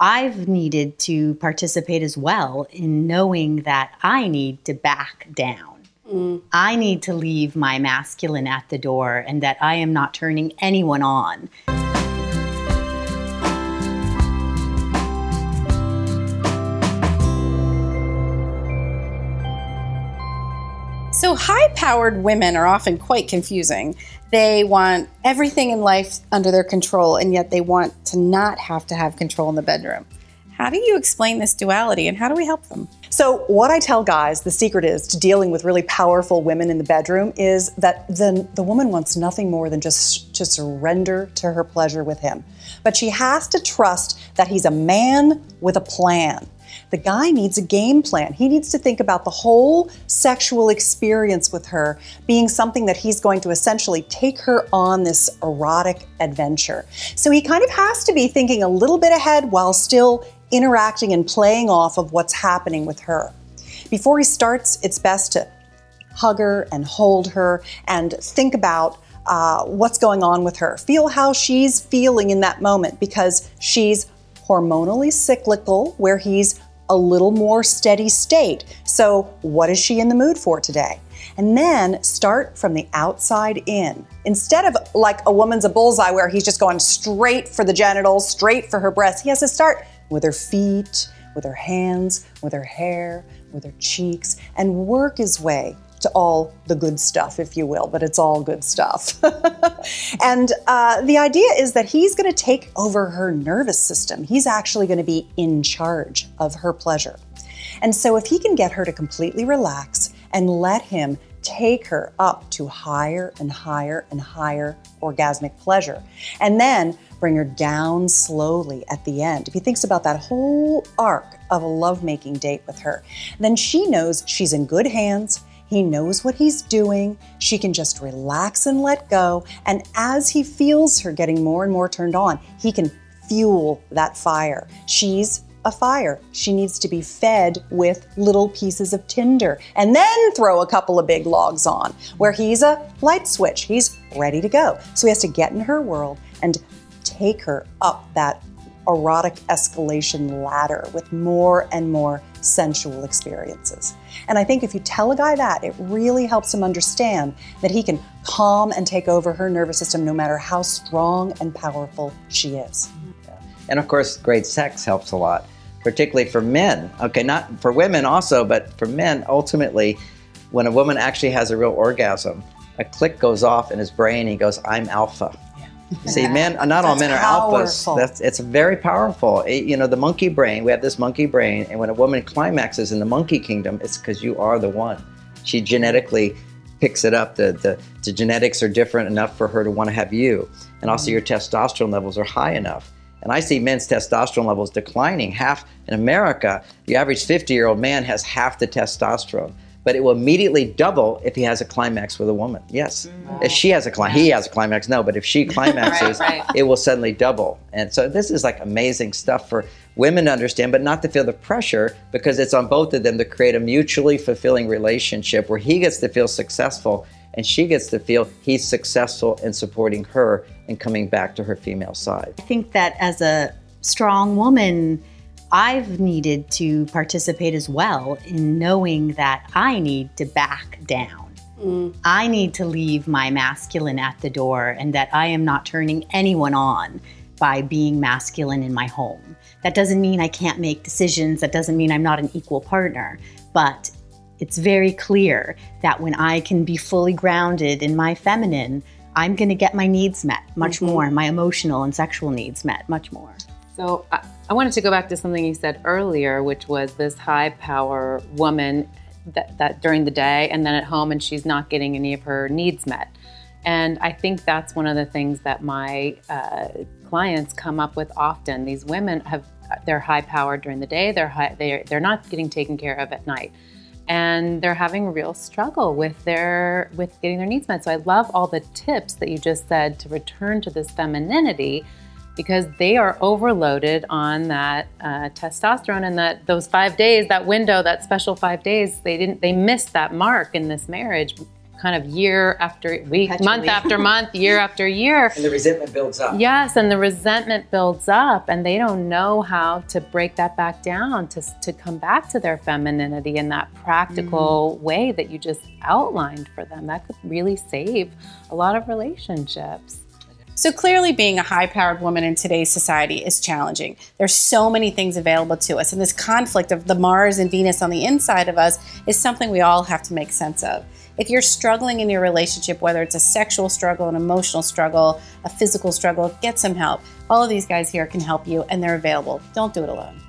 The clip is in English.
I've needed to participate as well in knowing that I need to back down. Mm. I need to leave my masculine at the door and that I am not turning anyone on. So high-powered women are often quite confusing. They want everything in life under their control, and yet they want to not have to have control in the bedroom. How do you explain this duality, and how do we help them? So what I tell guys, the secret is to dealing with really powerful women in the bedroom is that the woman wants nothing more than just to surrender to her pleasure with him. But she has to trust that he's a man with a plan. The guy needs a game plan. He needs to think about the whole sexual experience with her being something that he's going to essentially take her on this erotic adventure. So he kind of has to be thinking a little bit ahead while still interacting and playing off of what's happening with her. Before he starts, it's best to hug her and hold her and think about what's going on with her. Feel how she's feeling in that moment, because she's hormonally cyclical, where he's a little more steady state. So what is she in the mood for today? And then start from the outside in. Instead of like a woman's a bullseye where he's just going straight for the genitals, straight for her breasts, he has to start with her feet, with her hands, with her hair, with her cheeks, and work his way to all the good stuff, if you will, but it's all good stuff. And the idea is that he's gonna take over her nervous system. He's actually gonna be in charge of her pleasure. And so if he can get her to completely relax and let him take her up to higher and higher and higher orgasmic pleasure, and then bring her down slowly at the end. If he thinks about that whole arc of a lovemaking date with her, then she knows she's in good hands. He knows what he's doing. She can just relax and let go. And as he feels her getting more and more turned on, he can fuel that fire. She's a fire. She needs to be fed with little pieces of tinder and then throw a couple of big logs on, where he's a light switch. He's ready to go. So he has to get in her world and take her up that erotic escalation ladder with more and more sensual experiences. And I think if you tell a guy that, it really helps him understand that he can calm and take over her nervous system no matter how strong and powerful she is. And of course, great sex helps a lot, particularly for men. Okay, not for women also, but for men, ultimately, when a woman actually has a real orgasm, a click goes off in his brain, he goes, I'm alpha. You see, men, not all men are alphas. It's very powerful. You know, the monkey brain, we have this monkey brain, and when a woman climaxes in the monkey kingdom, it's because you are the one. She genetically picks it up. The genetics are different enough for her to want to have you. And also your testosterone levels are high enough. And I see men's testosterone levels declining. Half in America, the average 50-year-old man has half the testosterone. But it will immediately double if he has a climax with a woman. Yes, wow. If she has a climax, he has a climax, no, but if she climaxes, right. It will suddenly double. And so this is like amazing stuff for women to understand, but not to feel the pressure, because it's on both of them to create a mutually fulfilling relationship where he gets to feel successful and she gets to feel he's successful in supporting her and coming back to her female side. I think that as a strong woman, I've needed to participate as well in knowing that I need to back down. Mm. I need to leave my masculine at the door and that I am not turning anyone on by being masculine in my home. That doesn't mean I can't make decisions. That doesn't mean I'm not an equal partner, but it's very clear that when I can be fully grounded in my feminine, I'm gonna get my needs met much more, my emotional and sexual needs met much more. So I wanted to go back to something you said earlier, which was this high power woman that during the day and then at home, and she's not getting any of her needs met. And I think that's one of the things that my clients come up with often. These women they're high powered during the day, they're not getting taken care of at night. And they're having a real struggle with getting their needs met. So I love all the tips that you just said to return to this femininity, because they are overloaded on that testosterone, and that those 5 days, that window, that special 5 days, they missed that mark in this marriage kind of year after week, month after month, year after year. And the resentment builds up. Yes, and the resentment builds up, and they don't know how to break that back down to come back to their femininity in that practical way that you just outlined for them. That could really save a lot of relationships. So clearly being a high-powered woman in today's society is challenging. There's so many things available to us, and this conflict of the Mars and Venus on the inside of us is something we all have to make sense of. If you're struggling in your relationship, whether it's a sexual struggle, an emotional struggle, a physical struggle, get some help. All of these guys here can help you, and they're available. Don't do it alone.